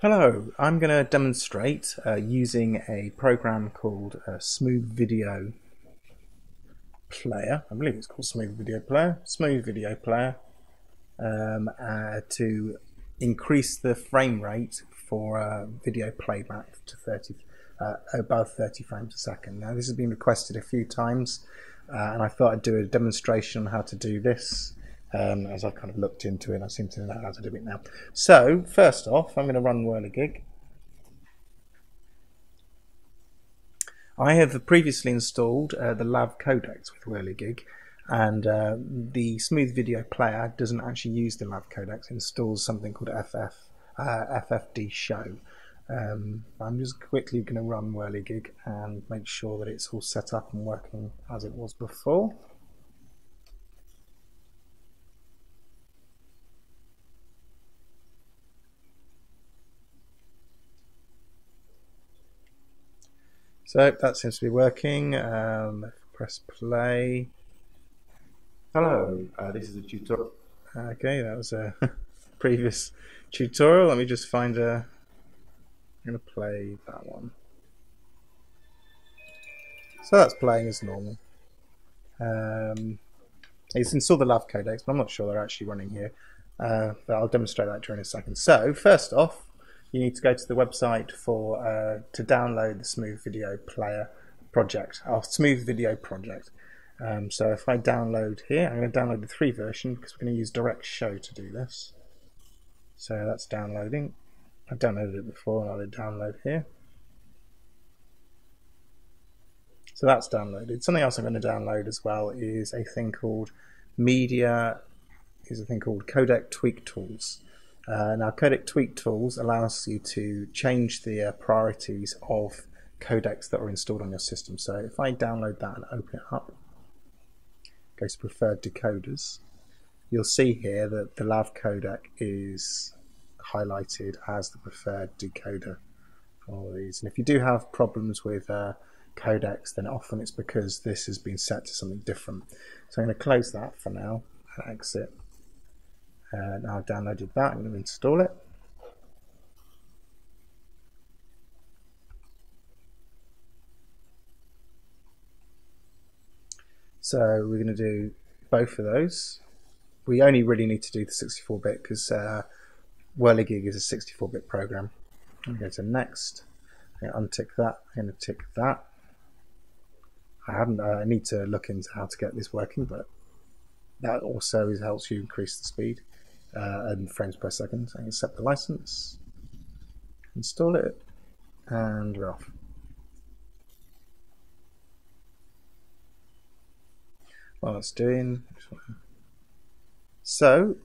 Hello, I'm going to demonstrate using a program called Smooth Video Player. I believe it's called Smooth Video Player to increase the frame rate for video playback to above 30 frames a second. Now, this has been requested a few times, and I thought I'd do a demonstration on how to do this. As I kind of looked into it, I seem to know how to do it now. So, first off, I'm going to run Whirligig. I have previously installed the Lav Codecs with Whirligig, and the Smooth Video Player doesn't actually use the Lav Codecs, it installs something called ffdshow. I'm just quickly going to run Whirligig and make sure that it's all set up and working as it was before. So that seems to be working. Press play. Hello, this is a tutorial. Okay, that was a previous tutorial. Let me just find a. I'm going to play that one. So that's playing as normal. It's installed the Lav Codecs, but I'm not sure they're actually running here. But I'll demonstrate that during a second. So first off, you need to go to the website for to download the Smooth Video Player project, our Smooth Video project. So if I download here, I'm going to download the 3 version because we're going to use DirectShow to do this. So that's downloading. I've downloaded it before, and I'll hit download here. So that's downloaded. Something else I'm going to download as well is a thing called Codec Tweak Tools. Now, Codec Tweak Tools allows you to change the priorities of codecs that are installed on your system. So if I download that and open it up, go to Preferred Decoders, you'll see here that the Lav codec is highlighted as the preferred decoder for all of these. And if you do have problems with codecs, then often it's because this has been set to something different. So I'm going to close that for now and exit. Now I've downloaded that, I'm going to install it. So we're going to do both of those. We only really need to do the 64-bit because Whirligig is a 64-bit program. I'm going to go to next. I'm going to untick that. I'm going to tick that. I need to look into how to get this working, but that also helps you increase the speed. And frames per second. I can accept the license, install it, and we're off. While that's doing, so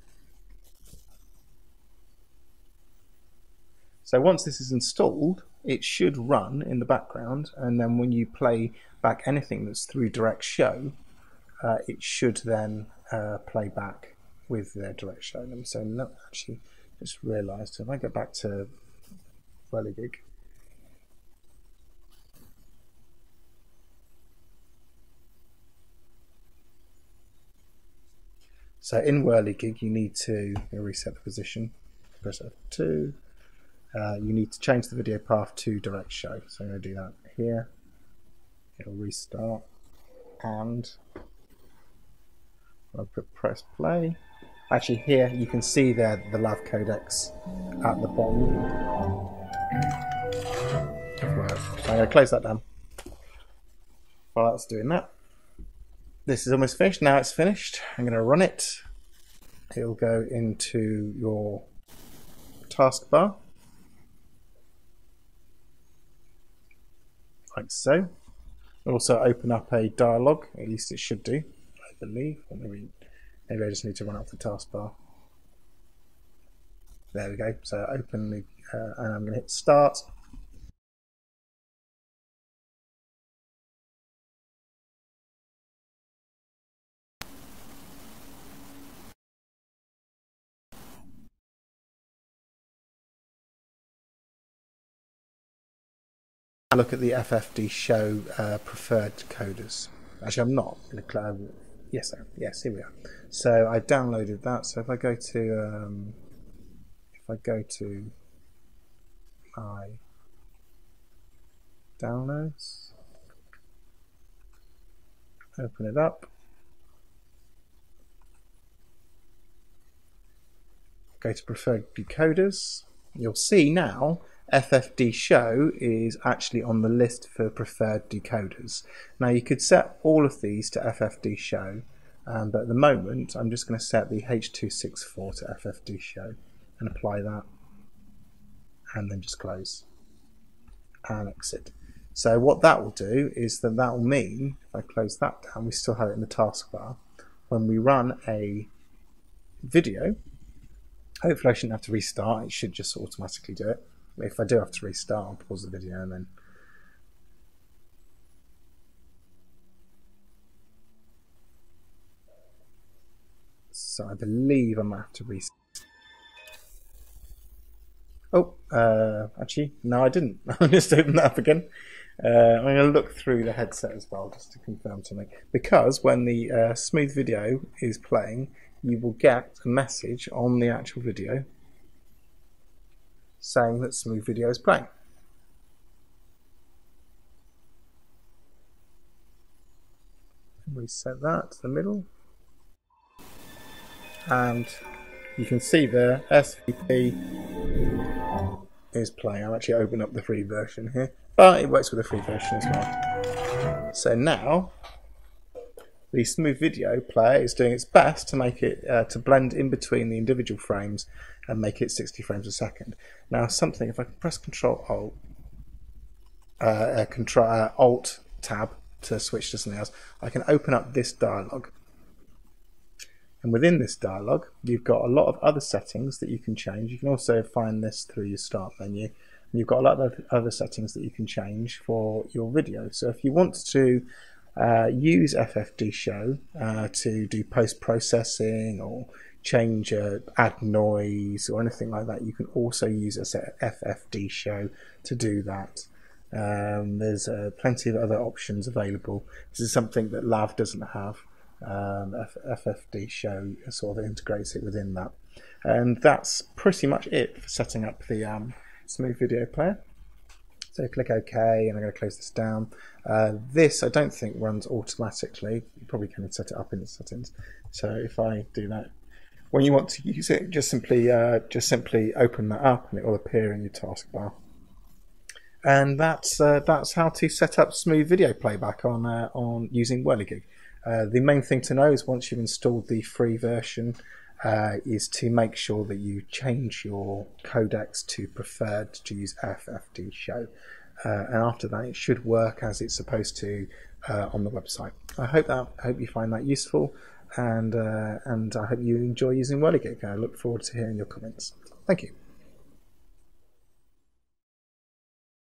once this is installed, it should run in the background, and then when you play back anything that's through DirectShow, it should then play back with their DirectShow. So no, actually, just realised if I go back to Whirligig, so in Whirligig you need to reset the position. Press F2. You need to change the video path to DirectShow. So I'm going to do that here. It'll restart, and I'll press play. Actually, here you can see there the Lav codecs at the bottom. Right. So I'm going to close that down. While that's doing that, this is almost finished. Now it's finished. I'm going to run it. It'll go into your taskbar, like so. It'll also open up a dialog. At least it should do, I believe. Or maybe I just need to run up the taskbar. There we go. So open the, and I'm going to hit start. I look at the ffdshow preferred coders. Actually, I'm not going to Yes, here we are. So I've downloaded that. So if I go to I downloads, open it up. Go to preferred decoders. You'll see now FFD show is actually on the list for preferred decoders. Now you could set all of these to FFD show, but at the moment I'm just going to set the H264 to FFD show and apply that, and then just close and exit. So what that will do is that will mean, if I close that down, we still have it in the taskbar. When we run a video, hopefully I shouldn't have to restart, it should just automatically do it. If I do have to restart, I'll pause the video and then so I believe I might have to restart. Oh, actually, no I didn't. I'll just open that up again. I'm going to look through the headset as well just to confirm something. Because when the Smooth Video is playing, you will get a message on the actual video saying that Smooth Video is playing. Reset that to the middle. And you can see there, SVP is playing. I'll actually open up the free version here. But it works with the free version as well. So now, the Smooth Video player is doing its best to make it to blend in between the individual frames and make it 60 frames a second. Now, something, if I can press Alt Tab to switch to something else, I can open up this dialog. And within this dialog, you've got a lot of other settings that you can change. You can also find this through your start menu. And you've got a lot of other settings that you can change for your video. So if you want to use ffdshow to do post-processing or change, add noise or anything like that, you can also use ffdshow to do that. There's plenty of other options available. This is something that Lav doesn't have. ffdshow sort of integrates it within that. And that's pretty much it for setting up the Smooth Video player. So click OK, and I'm going to close this down. This I don't think runs automatically. You probably can set it up in the settings. So if I do that, when you want to use it, just simply open that up, and it will appear in your taskbar. And that's how to set up Smooth Video playback on using Whirligig. The main thing to know is once you've installed the free version, is to make sure that you change your codecs to preferred to use ffdshow, and after that it should work as it's supposed to on the website. I hope you find that useful, and I hope you enjoy using Whirligig. I look forward to hearing your comments. Thank you.